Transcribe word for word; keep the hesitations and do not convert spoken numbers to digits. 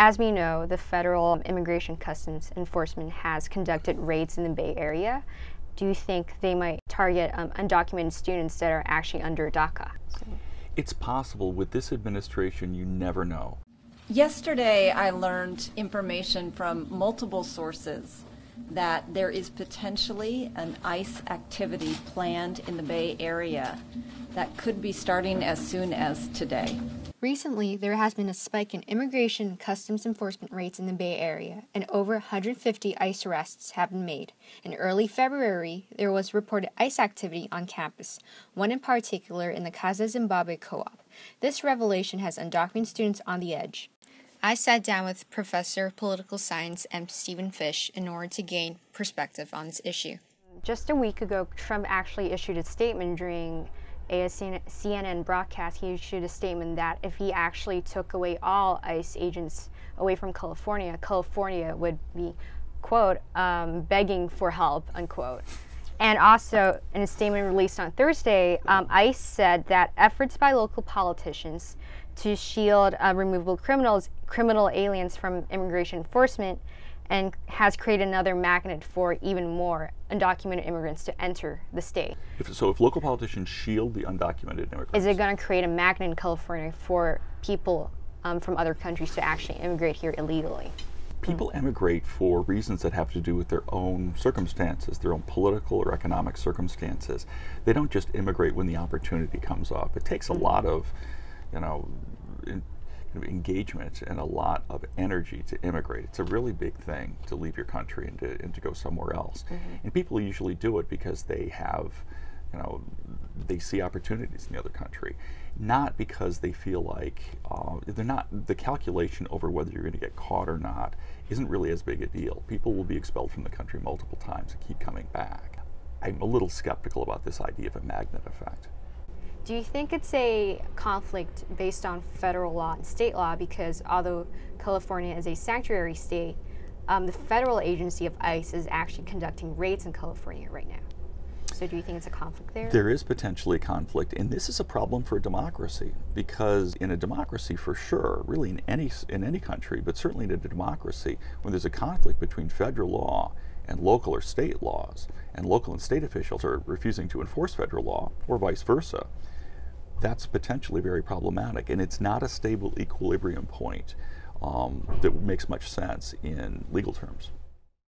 As we know, the Federal Immigration Customs Enforcement has conducted raids in the Bay Area. Do you think they might target um, undocumented students that are actually under DACA? So. It's possible. With this administration, you never know. Yesterday, I learned information from multiple sources that there is potentially an ICE activity planned in the Bay Area that could be starting as soon as today. Recently, there has been a spike in immigration and customs enforcement rates in the Bay Area, and over one hundred fifty ICE arrests have been made. In early February, there was reported ICE activity on campus, one in particular in the Casa Zimbabwe co-op. This revelation has undocumented students on the edge. I sat down with Professor of Political Science M. Steven Fish in order to gain perspective on this issue. Just a week ago, Trump actually issued a statement during a C N N broadcast. He issued a statement that if he actually took away all ICE agents away from California, California would be, quote, um, begging for help, unquote. And also, in a statement released on Thursday, um, ICE said that efforts by local politicians to shield uh, removable criminals, criminal aliens from immigration enforcement, and has created another magnet for even more undocumented immigrants to enter the state. If, so if local politicians shield the undocumented immigrants, is it going to create a magnet in California for people um, from other countries to actually immigrate here illegally? People mm. emigrate for reasons that have to do with their own circumstances, their own political or economic circumstances. They don't just immigrate when the opportunity comes up. It takes mm. a lot of, you know, in, engagement and a lot of energy to immigrate. It's a really big thing to leave your country and to, and to go somewhere else. Mm-hmm. And people usually do it because they have, you know, they see opportunities in the other country, not because they feel like uh, they're not, the calculation over whether you're going to get caught or not isn't really as big a deal. People will be expelled from the country multiple times and keep coming back. I'm a little skeptical about this idea of a magnet effect. Do you think it's a conflict based on federal law and state law? Because although California is a sanctuary state, um, the federal agency of ICE is actually conducting raids in California right now. So do you think it's a conflict there? There is potentially a conflict, and this is a problem for a democracy, because in a democracy for sure, really in any, in any country, but certainly in a democracy, when there's a conflict between federal law and local or state laws, and local and state officials are refusing to enforce federal law, or vice versa, that's potentially very problematic, and it's not a stable equilibrium point um, that makes much sense in legal terms.